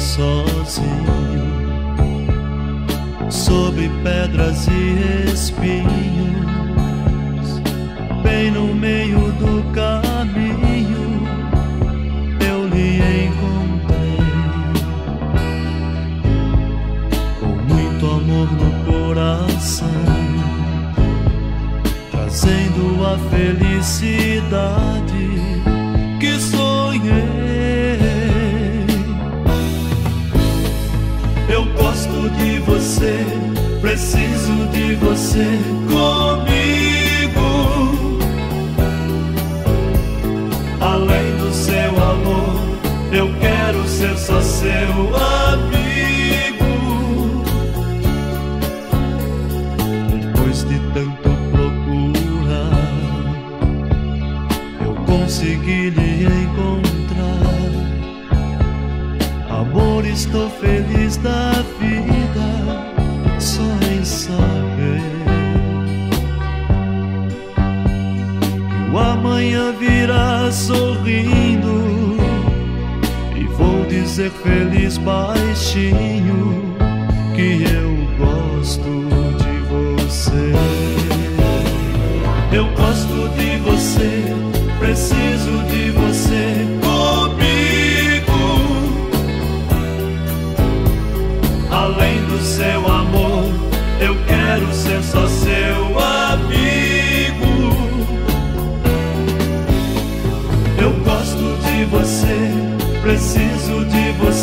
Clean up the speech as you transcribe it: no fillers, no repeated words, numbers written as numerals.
sozinho, sobre pedras e espinhos, bem no meio do caminho, eu lhe encontrei, com muito amor no coração, trazendo a felicidade que sonhei. Eu gosto de você, preciso de você comigo. Além do seu amor, eu quero ser só seu amigo. Depois de tanto procurar, eu consegui lhe encontrar. Amor, estou feliz da vida só em saber que o amanhã virá sorrindo, e vou dizer feliz baixinho que eu gosto de você. Eu gosto de você, preciso de você comigo. Além do seu amor, eu quero ser só seu amigo. Eu gosto de você, preciso de você.